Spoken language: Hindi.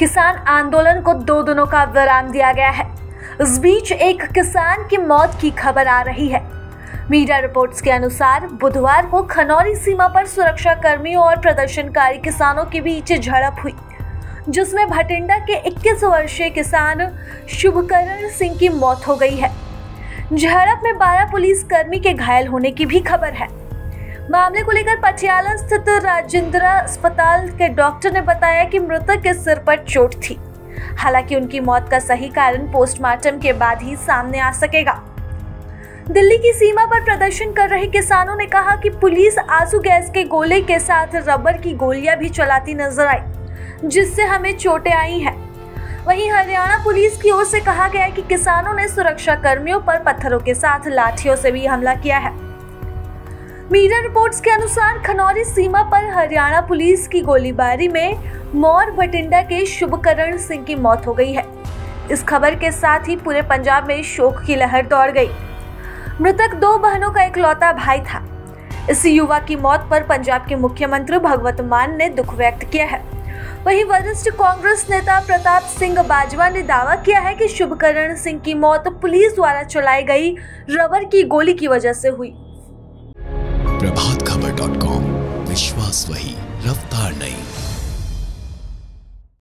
किसान आंदोलन को 2 दिनों का विराम दिया गया है। इस बीच एक किसान की मौत की खबर आ रही है। मीडिया रिपोर्ट्स के अनुसार बुधवार को खनौरी सीमा पर सुरक्षा कर्मियों और प्रदर्शनकारी किसानों के बीच झड़प हुई, जिसमें भटिंडा के 21 वर्षीय किसान शुभकरण सिंह की मौत हो गई है। झड़प में 12 पुलिसकर्मी के घायल होने की भी खबर है। मामले को लेकर पटियाला स्थित राजिंदरा अस्पताल के डॉक्टर ने बताया कि मृतक के सिर पर चोट थी, हालांकि उनकी मौत का सही कारण पोस्टमार्टम के बाद ही सामने आ सकेगा। दिल्ली की सीमा पर प्रदर्शन कर रहे किसानों ने कहा कि पुलिस आंसू गैस के गोले के साथ रबर की गोलियां भी चलाती नजर आई, जिससे हमें चोटें आई हैं। वहीं हरियाणा पुलिस की ओर से कहा गया कि किसानों ने सुरक्षा कर्मियों पर पत्थरों के साथ लाठियों से भी हमला किया है। मीडिया रिपोर्ट्स के अनुसार खनौरी सीमा पर हरियाणा पुलिस की गोलीबारी में मौर भटिंडा के शुभकरण सिंह की मौत हो गई है। इस खबर के साथ ही पूरे पंजाब में शोक की लहर दौड़ गई। मृतक 2 बहनों का इकलौता भाई था। इस युवा की मौत पर पंजाब के मुख्यमंत्री भगवंत मान ने दुख व्यक्त किया है। वहीं वरिष्ठ कांग्रेस नेता प्रताप सिंह बाजवा ने दावा किया है कि शुभकरण सिंह की मौत पुलिस द्वारा चलाई गई रबर की गोली की वजह से हुई। प्रभात खबर.com, विश्वास वही, रफ्तार नहीं।